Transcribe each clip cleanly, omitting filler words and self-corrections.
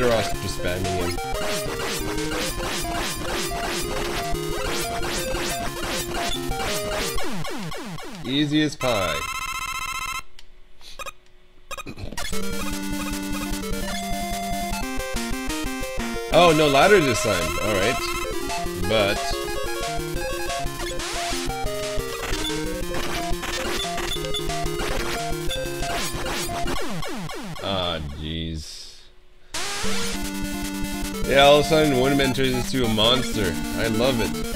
better off just spamming him. Easy as pie. Oh, no ladder this time. Alright. But... ah, jeez. Yeah, all of a sudden Woodman turns into a monster. I love it.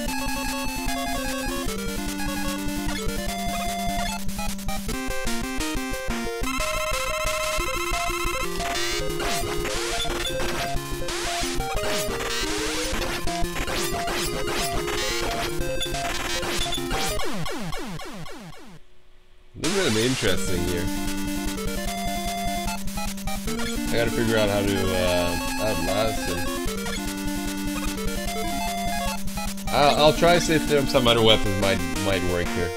This is gonna be interesting here. I gotta figure out how to outlast him. I'll try to see if there some other weapons might work here.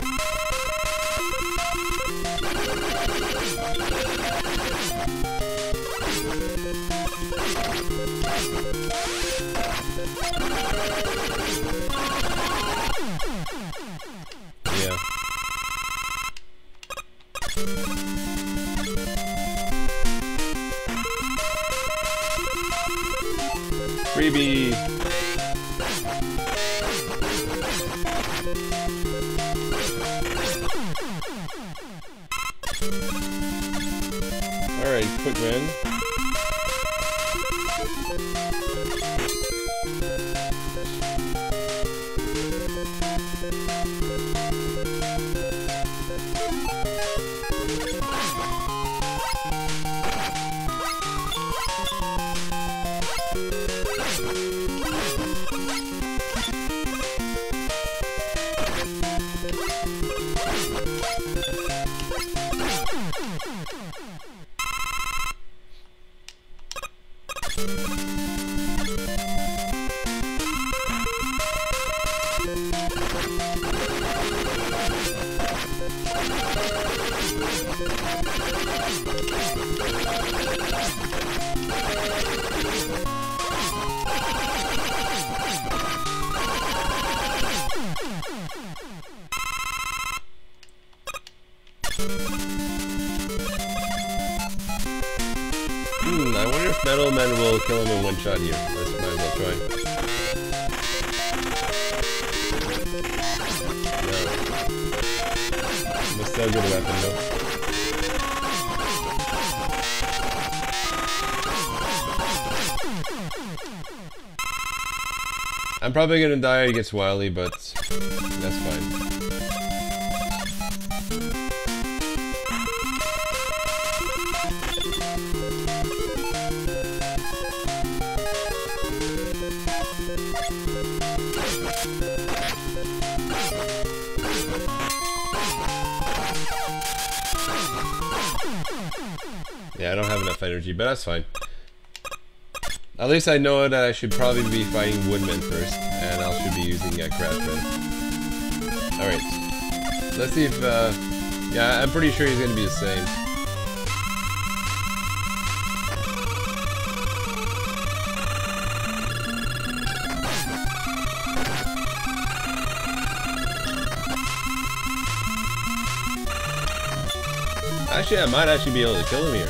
Freebie! Alright, quick win. I wonder if Metal Man will kill him in one shot here. Let's might as well try. No. Must still get a weapon though. I'm probably gonna die against Wily, but that's fine. Yeah, I don't have enough energy, but that's fine. At least I know that I should probably be fighting Woodman first, and I should be using Crashman. Alright, let's see if, yeah, I'm pretty sure he's gonna be the same. Actually, I might actually be able to kill him here.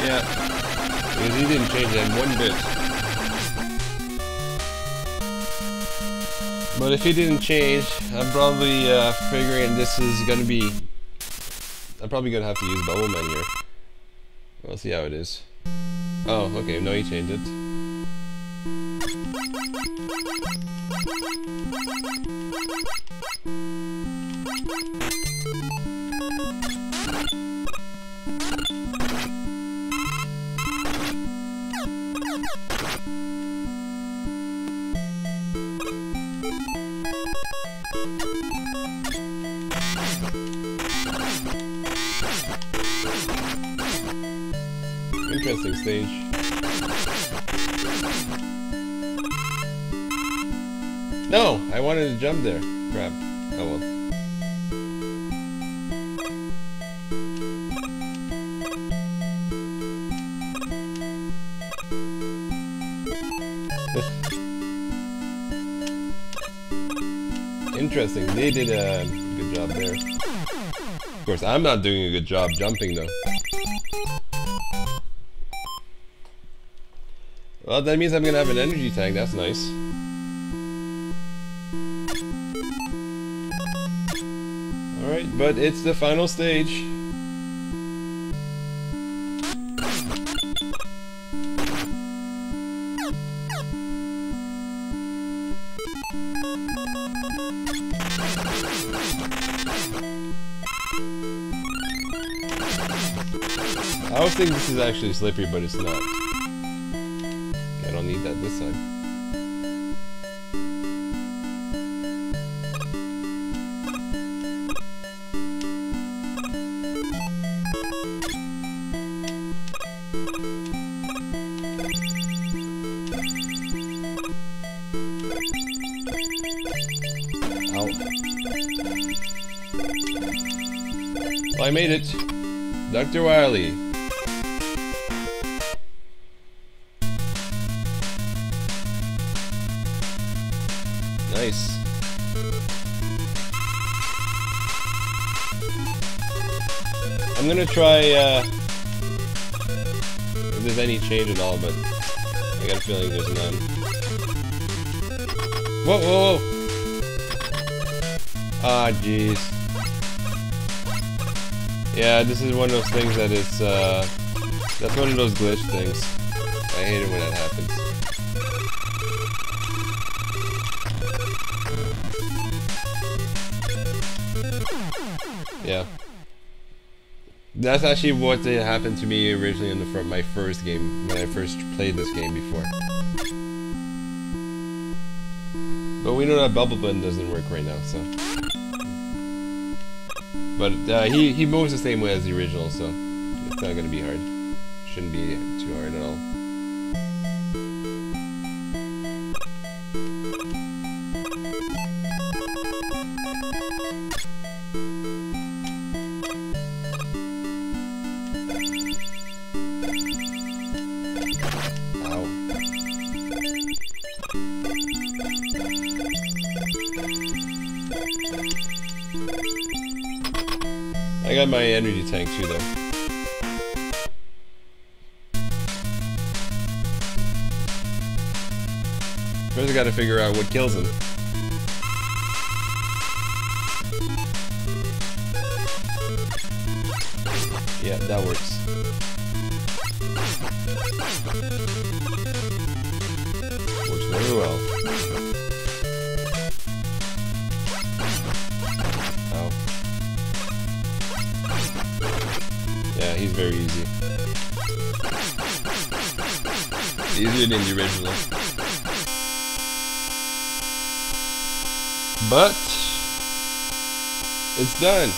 Yeah, because he didn't change that one bit. But if he didn't change, I'm probably figuring this is gonna be... I'm probably gonna have to use Bubble Man here. We'll see how it is. Oh, okay, no, he changed it. Interesting stage. No, I wanted to jump there. Grab. Oh well. Interesting, they did a good job there. Of course, I'm not doing a good job jumping though. Well, that means I'm gonna have an energy tank, that's nice. Alright, but it's the final stage. I always think this is actually slippery, but it's not. I don't need that this time. Ow. Well, I made it! Dr. Wily! Nice. I'm gonna try, if there's any change at all, but I got a feeling there's none. Whoa, whoa, whoa! Ah, jeez. Yeah, this is one of those things that it's, that's one of those glitch things. I hate it when that happens. Yeah. That's actually what happened to me originally in my first game, when I first played this game before. But we know that Bubble Man doesn't work right now, so... But he moves the same way as the original, so it's not gonna be hard. Shouldn't be too hard at all. I got my energy tank too, though. First I gotta figure out what kills him. Yeah, that works. Works very well. Yeah, he's very easy. Easier than the original. But it's done.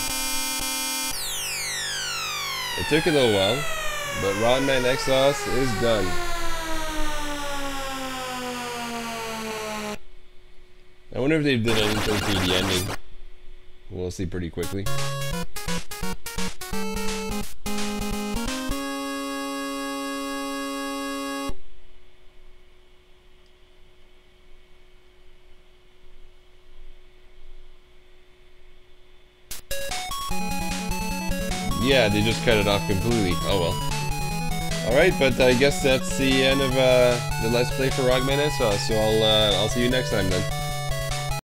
It took a little while, but Rockman Exhaust is done. I wonder if they've done anything to the ending. We'll see pretty quickly. Yeah, they just cut it off completely. Oh well. Alright, but I guess that's the end of the Let's Play for Rockman Exhaust, so I'll see you next time then.